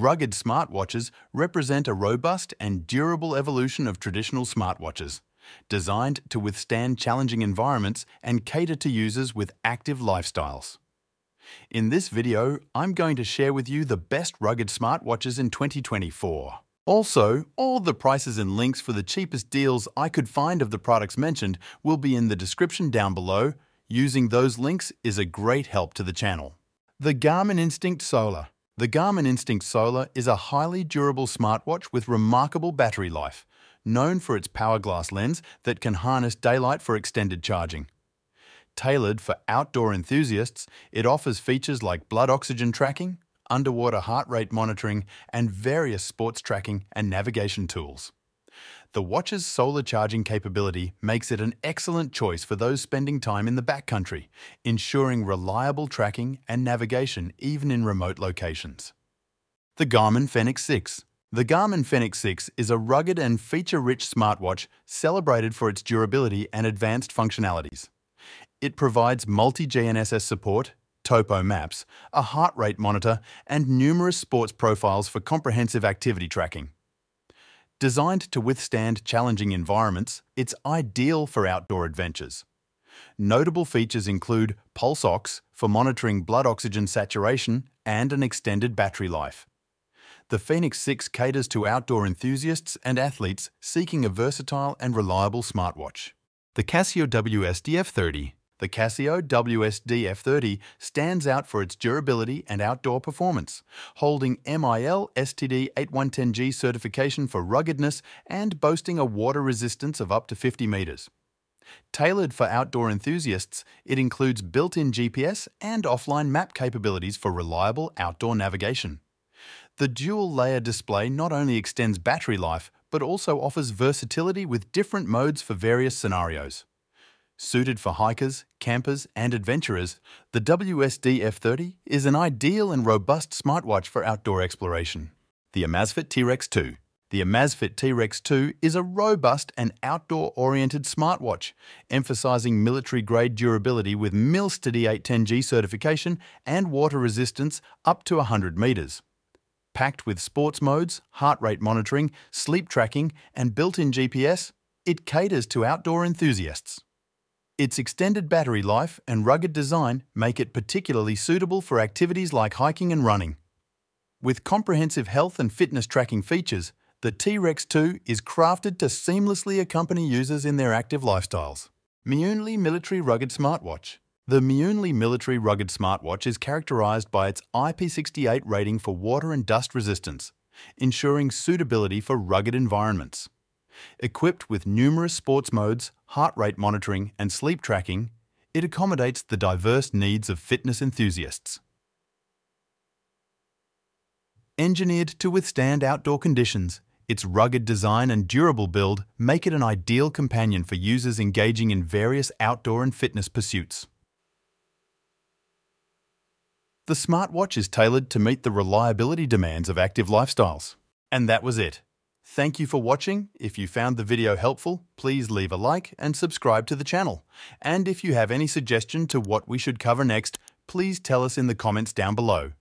rugged smartwatches represent a robust and durable evolution of traditional smartwatches, designed to withstand challenging environments and cater to users with active lifestyles. In this video, I'm going to share with you the best rugged smartwatches in 2024. Also, all the prices and links for the cheapest deals I could find of the products mentioned will be in the description down below. Using those links is a great help to the channel. The Garmin Instinct Solar. The Garmin Instinct Solar is a highly durable smartwatch with remarkable battery life, known for its Power Glass lens that can harness daylight for extended charging. Tailored for outdoor enthusiasts, it offers features like blood oxygen tracking, underwater heart rate monitoring, and various sports tracking and navigation tools. The watch's solar charging capability makes it an excellent choice for those spending time in the backcountry, ensuring reliable tracking and navigation even in remote locations. The Garmin Fenix 6. The Garmin Fenix 6 is a rugged and feature-rich smartwatch celebrated for its durability and advanced functionalities. It provides multi-GNSS support, topo maps, a heart rate monitor, and numerous sports profiles for comprehensive activity tracking. Designed to withstand challenging environments, it's ideal for outdoor adventures. Notable features include Pulse Ox for monitoring blood oxygen saturation and an extended battery life. The Fenix 6 caters to outdoor enthusiasts and athletes seeking a versatile and reliable smartwatch. The Casio WSD-F30. The Casio WSD-F30 stands out for its durability and outdoor performance, holding MIL-STD-810G certification for ruggedness and boasting a water resistance of up to 50 meters. Tailored for outdoor enthusiasts, it includes built-in GPS and offline map capabilities for reliable outdoor navigation. The dual-layer display not only extends battery life, but also offers versatility with different modes for various scenarios. Suited for hikers, campers, and adventurers, the WSD-F30 is an ideal and robust smartwatch for outdoor exploration. The Amazfit T-Rex 2. The Amazfit T-Rex 2 is a robust and outdoor-oriented smartwatch, emphasizing military-grade durability with MIL-STD-810G certification and water resistance up to 100 meters. Packed with sports modes, heart rate monitoring, sleep tracking, and built-in GPS, it caters to outdoor enthusiasts. Its extended battery life and rugged design make it particularly suitable for activities like hiking and running. With comprehensive health and fitness tracking features, the T-Rex 2 is crafted to seamlessly accompany users in their active lifestyles. Meoonley Military Rugged Smartwatch. The Meoonley Military Rugged Smartwatch is characterized by its IP68 rating for water and dust resistance, ensuring suitability for rugged environments. Equipped with numerous sports modes, heart rate monitoring, and sleep tracking, it accommodates the diverse needs of fitness enthusiasts. Engineered to withstand outdoor conditions, its rugged design and durable build make it an ideal companion for users engaging in various outdoor and fitness pursuits. The smartwatch is tailored to meet the reliability demands of active lifestyles. And that was it. Thank you for watching. If you found the video helpful, please leave a like and subscribe to the channel. And if you have any suggestion to what we should cover next, please tell us in the comments down below.